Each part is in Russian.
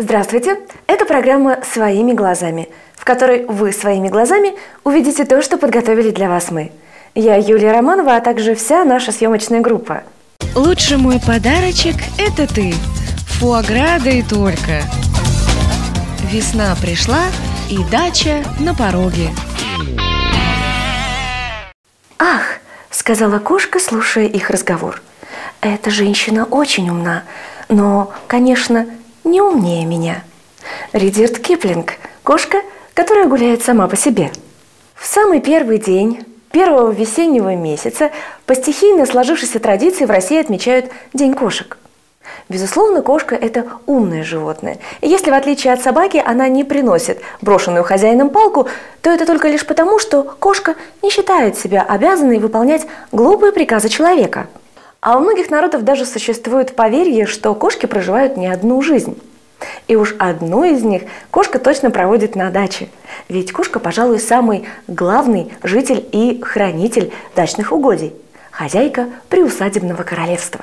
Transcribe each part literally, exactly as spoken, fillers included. Здравствуйте! Это программа «Своими глазами», в которой вы своими глазами увидите то, что подготовили для вас мы. Я Юлия Романова, а также вся наша съемочная группа. Лучший мой подарочек – это ты. Фуагра, да и только. Весна пришла, и дача на пороге. «Ах!» – сказала кошка, слушая их разговор. «Эта женщина очень умна, но, конечно, не умнее меня». Редьярд Киплинг. Кошка, которая гуляет сама по себе. В самый первый день первого весеннего месяца по стихийно сложившейся традиции в России отмечают День кошек. Безусловно, кошка – это умное животное. И если, в отличие от собаки, она не приносит брошенную хозяином палку, то это только лишь потому, что кошка не считает себя обязанной выполнять глупые приказы человека. А у многих народов даже существует поверье, что кошки проживают не одну жизнь. И уж одну из них кошка точно проводит на даче. Ведь кошка, пожалуй, самый главный житель и хранитель дачных угодий. Хозяйка приусадебного королевства.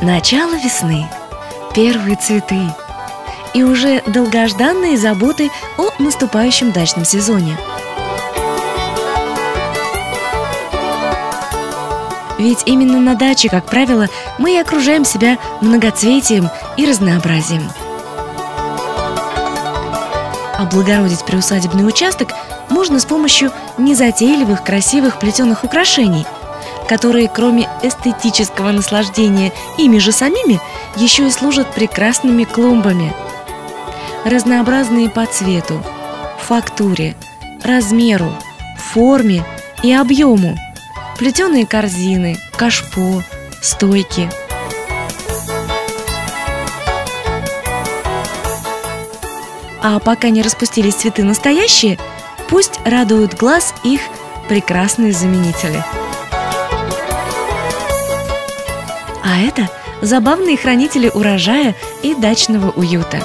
Начало весны. Первые цветы. И уже долгожданные заботы о наступающем дачном сезоне. Ведь именно на даче, как правило, мы и окружаем себя многоцветием и разнообразием. Облагородить приусадебный участок можно с помощью незатейливых, красивых плетеных украшений, которые, кроме эстетического наслаждения ими же самими, еще и служат прекрасными клумбами. Разнообразные по цвету, фактуре, размеру, форме и объему. Плетеные корзины, кашпо, стойки. А пока не распустились цветы настоящие, пусть радуют глаз их прекрасные заменители. А это забавные хранители урожая и дачного уюта.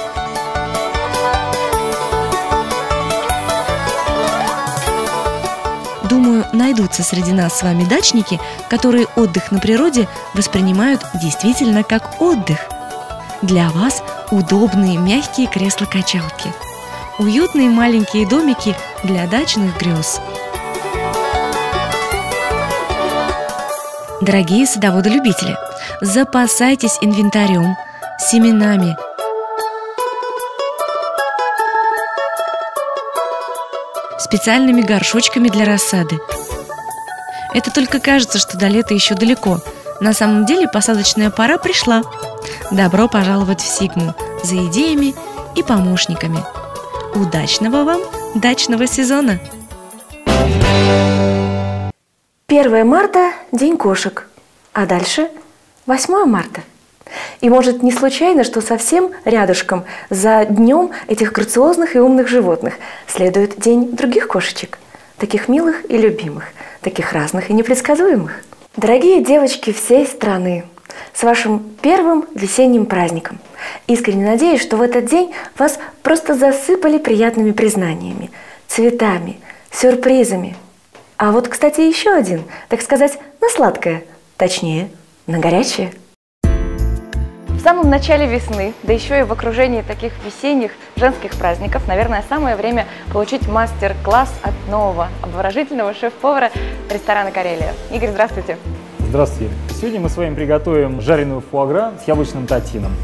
Думаю, найдутся среди нас с вами дачники, которые отдых на природе воспринимают действительно как отдых. Для вас удобные мягкие кресла-качалки, уютные маленькие домики для дачных грез. Дорогие садоводолюбители, запасайтесь инвентарем, семенами, специальными горшочками для рассады. Это только кажется, что до лета еще далеко. На самом деле посадочная пора пришла. Добро пожаловать в Сигму за идеями и помощниками. Удачного вам дачного сезона! первое марта – День кошек, а дальше – восьмое марта. И может, не случайно, что совсем рядышком за днем этих грациозных и умных животных следует день других кошечек, таких милых и любимых, таких разных и непредсказуемых. Дорогие девочки всей страны, с вашим первым весенним праздником! Искренне надеюсь, что в этот день вас просто засыпали приятными признаниями, цветами, сюрпризами. А вот, кстати, еще один, так сказать, на сладкое, точнее, на горячее. В самом начале весны, да еще и в окружении таких весенних женских праздников, наверное, самое время получить мастер-класс от нового обворожительного шеф-повара ресторана «Карелия». Игорь, здравствуйте! Здравствуйте! Сегодня мы с вами приготовим жареную фуагра с яблочным татином.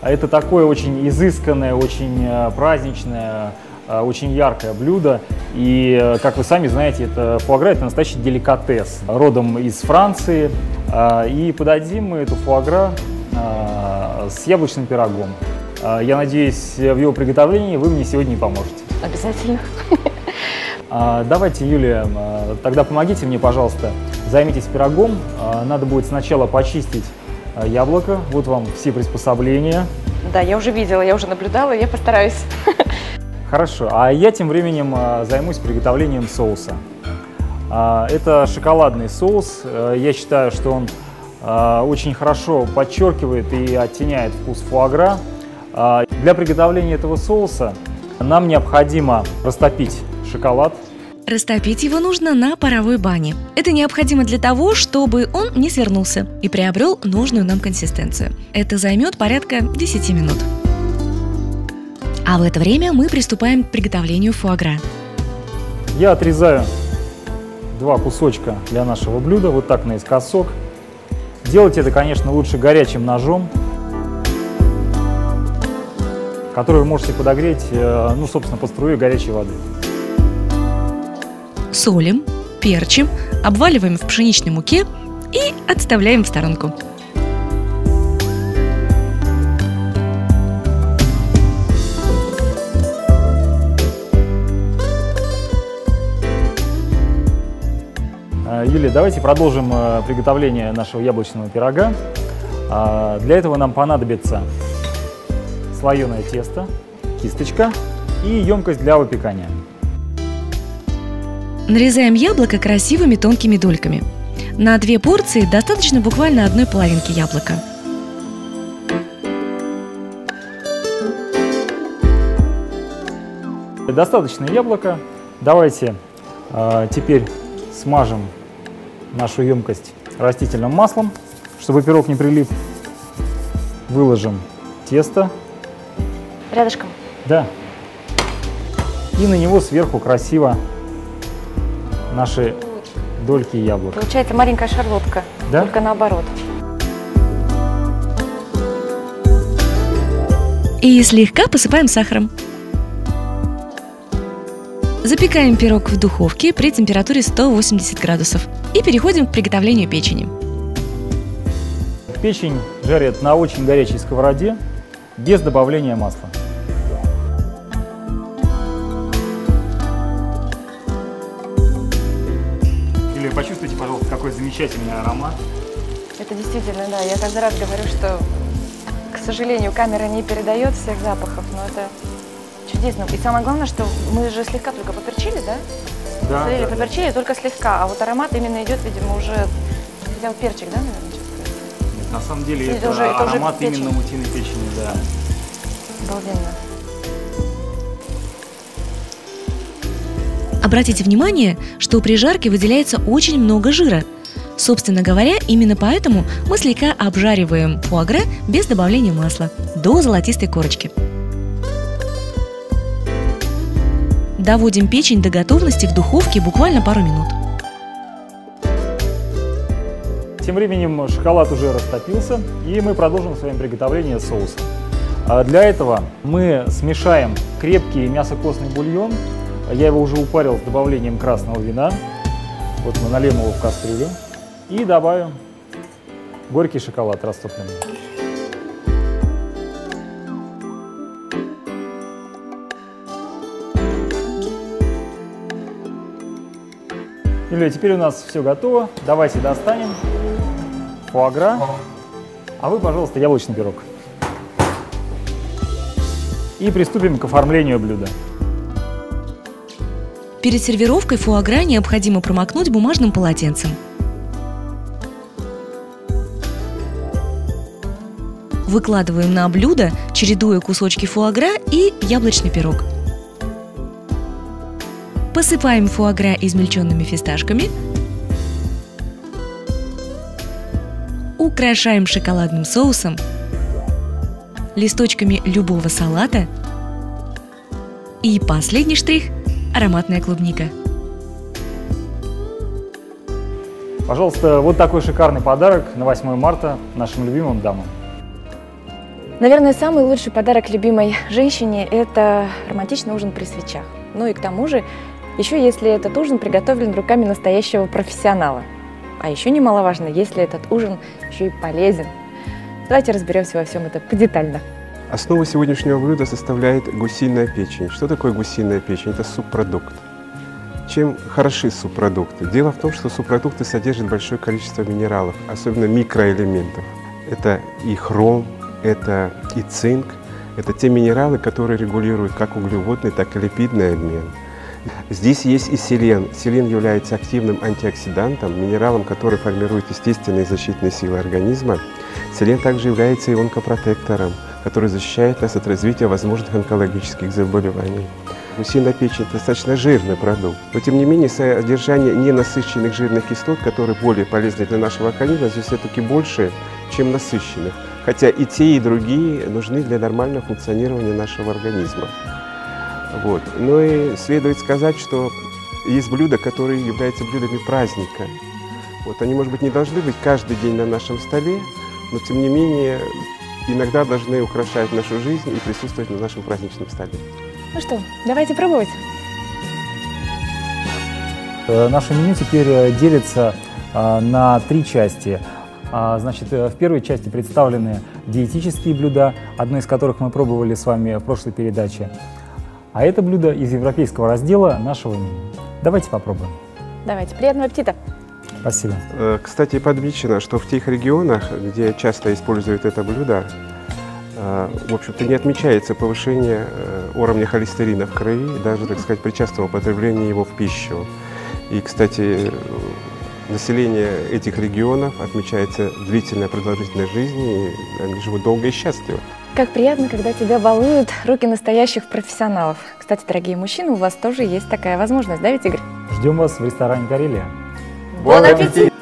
Это такое очень изысканное, очень праздничное, очень яркое блюдо. И, как вы сами знаете, это фуагра – это настоящий деликатес, родом из Франции. И подадим мы эту фуагра с яблочным пирогом. Я надеюсь, в его приготовлении вы мне сегодня поможете. Обязательно. Давайте, Юлия, тогда помогите мне, пожалуйста, займитесь пирогом. Надо будет сначала почистить яблоко. Вот вам все приспособления. Да, я уже видела, я уже наблюдала, я постараюсь. Хорошо, а я тем временем займусь приготовлением соуса. Это шоколадный соус. Я считаю, что он очень хорошо подчеркивает и оттеняет вкус фуагра. Для приготовления этого соуса нам необходимо растопить шоколад. Растопить его нужно на паровой бане. Это необходимо для того, чтобы он не свернулся и приобрел нужную нам консистенцию. Это займет порядка десяти минут. А в это время мы приступаем к приготовлению фуагра. Я отрезаю два кусочка для нашего блюда, вот так наискосок. Делать это, конечно, лучше горячим ножом, который вы можете подогреть, ну, собственно, по струе горячей воды. Солим, перчим, обваливаем в пшеничной муке и отставляем в сторонку. Юлия, давайте продолжим приготовление нашего яблочного пирога. Для этого нам понадобится слоеное тесто, кисточка и емкость для выпекания. Нарезаем яблоко красивыми тонкими дольками. На две порции достаточно буквально одной половинки яблока. Достаточно яблока. Давайте теперь смажем нашу емкость растительным маслом, чтобы пирог не прилип. Выложим тесто. Рядышком? Да. И на него сверху красиво наши дольки яблок. Получается маленькая шарлотка, да? Только наоборот. И слегка посыпаем сахаром. Запекаем пирог в духовке при температуре сто восемьдесят градусов. И переходим к приготовлению печени. Печень жарят на очень горячей сковороде, без добавления масла. Юлия, почувствуйте, пожалуйста, какой замечательный аромат. Это действительно, да. Я каждый раз говорю, что, к сожалению, камера не передает всех запахов, но это... Чудесно. И самое главное, что мы же слегка только поперчили, да? Да. Солили, да, поперчили, да. Только слегка. А вот аромат именно идет, видимо, уже... Взял перчик, да, наверное, чувствуется? Нет, на самом деле это, это уже, аромат это именно утиной печени, да. Обалденно. Обратите внимание, что при жарке выделяется очень много жира. Собственно говоря, именно поэтому мы слегка обжариваем фуагра без добавления масла до золотистой корочки. Доводим печень до готовности в духовке буквально пару минут. Тем временем шоколад уже растопился, и мы продолжим с вами приготовление соуса. Для этого мы смешаем крепкий мясокостный бульон. Я его уже упарил с добавлением красного вина. Вот мы нальем его в кастрюлю и добавим горький шоколад растопленный. Юлия, теперь у нас все готово. Давайте достанем фуагра. А вы, пожалуйста, яблочный пирог. И приступим к оформлению блюда. Перед сервировкой фуагра необходимо промокнуть бумажным полотенцем. Выкладываем на блюдо, чередуя кусочки фуагра и яблочный пирог. Посыпаем фуагра измельченными фисташками. Украшаем шоколадным соусом, листочками любого салата. И последний штрих – ароматная клубника. Пожалуйста, вот такой шикарный подарок на восьмое марта нашим любимым дамам. Наверное, самый лучший подарок любимой женщине – это романтичный ужин при свечах. Ну и к тому же, еще если этот ужин приготовлен руками настоящего профессионала. А еще немаловажно, если этот ужин еще и полезен. Давайте разберемся во всем это подетально. Основу сегодняшнего блюда составляет гусиная печень. Что такое гусиная печень? Это субпродукт. Чем хороши субпродукты? Дело в том, что субпродукты содержат большое количество минералов, особенно микроэлементов. Это и хром, это и цинк. Это те минералы, которые регулируют как углеводный, так и липидный обмен. Здесь есть и селен. Селен является активным антиоксидантом, минералом, который формирует естественные защитные силы организма. Селен также является и онкопротектором, который защищает нас от развития возможных онкологических заболеваний. Гусиная печень – достаточно жирный продукт, но тем не менее содержание ненасыщенных жирных кислот, которые более полезны для нашего организма, здесь все-таки больше, чем насыщенных. Хотя и те, и другие нужны для нормального функционирования нашего организма. Вот. Ну и следует сказать, что есть блюда, которые являются блюдами праздника. Вот. Они, может быть, не должны быть каждый день на нашем столе, но тем не менее иногда должны украшать нашу жизнь и присутствовать на нашем праздничном столе. Ну что, давайте пробовать. Наше меню теперь делится на три части. Значит, в первой части представлены диетические блюда, одно из которых мы пробовали с вами в прошлой передаче. А это блюдо из европейского раздела нашего меню. Давайте попробуем. Давайте, приятного аппетита. Спасибо. Кстати, подмечено, что в тех регионах, где часто используют это блюдо, в общем-то, не отмечается повышение уровня холестерина в крови, даже, так сказать, при частом употреблении его в пищу. И, кстати, население этих регионов отмечается длительная продолжительность жизни, и они живут долго и счастливо. Как приятно, когда тебя балуют руки настоящих профессионалов. Кстати, дорогие мужчины, у вас тоже есть такая возможность, да, ведь, Игорь? Ждем вас в ресторане «Горелия». Бон аппетит!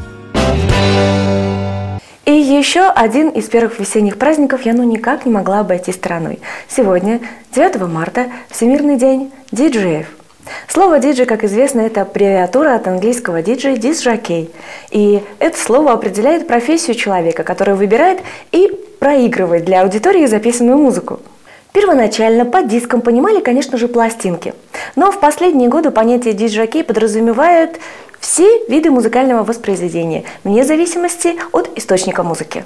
И еще один из первых весенних праздников я ну никак не могла обойти стороной. Сегодня, девятого марта, Всемирный день диджеев. Слово «диджей», как известно, это аббревиатура от английского «диджей» – «дисжокей». И это слово определяет профессию человека, который выбирает и проигрывает для аудитории записанную музыку. Первоначально под диском понимали, конечно же, пластинки. Но в последние годы понятие «дисжокей» подразумевает все виды музыкального воспроизведения, вне зависимости от источника музыки.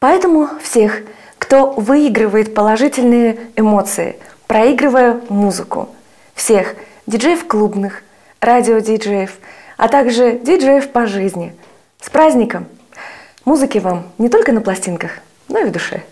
Поэтому всех, кто выигрывает положительные эмоции, проигрывая музыку, всех – диджеев клубных, радиодиджеев, а также диджеев по жизни. С праздником! Музыки вам не только на пластинках, но и в душе.